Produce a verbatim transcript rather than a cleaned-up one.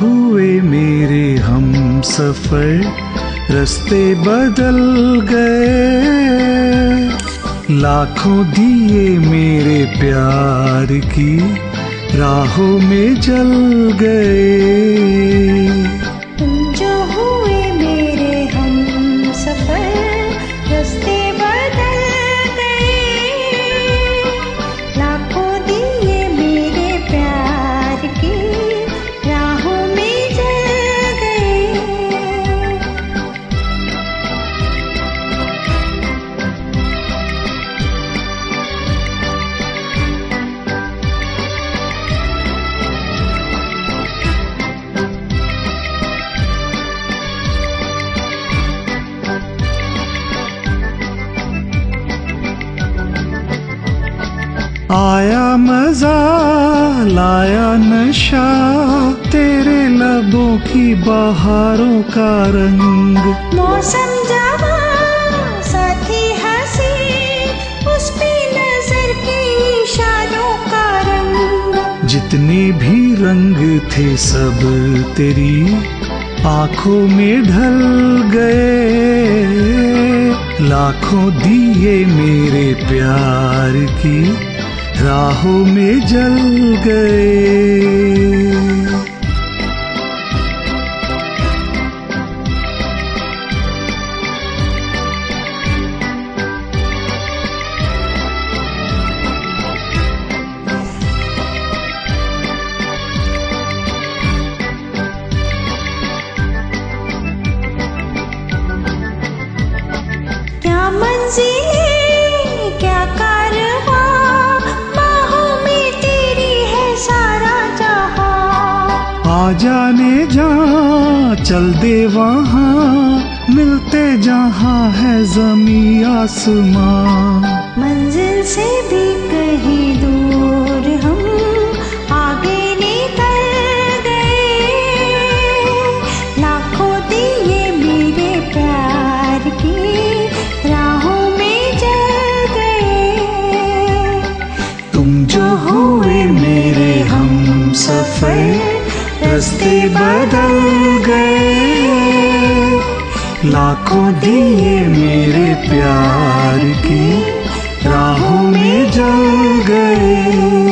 हुए मेरे हमसफर, रास्ते बदल गए। लाखों दिए मेरे प्यार की राहों में जल गए। तुम जो हुए मेरे हमसफर, रास्ते बदल गए। लाखों दिए मेरे प्यार की राहों में जल आया मजा लाया नशा, तेरे लबों की बहारों का रंग। मौसम जवा साथी हंसी, उस पे नजर के इशारों का रंग। जितने भी रंग थे सब तेरी आंखों में ढल गए। लाखों दिए मेरे प्यार की राहों में जल गए। क्या मंजिलें क्या कारवां, जाने जा चल दे वहाँ, मिलते जहाँ है जमी आसमां। मंजिल से भी कहीं दूर हम आगे निकल गए। लाखों दिए मेरे प्यार की राहों में जल गए। तुम जो हुए मेरे हमसफर, रास्ते बदल गए। लाखों दिए मेरे प्यार की राहों में जल गए।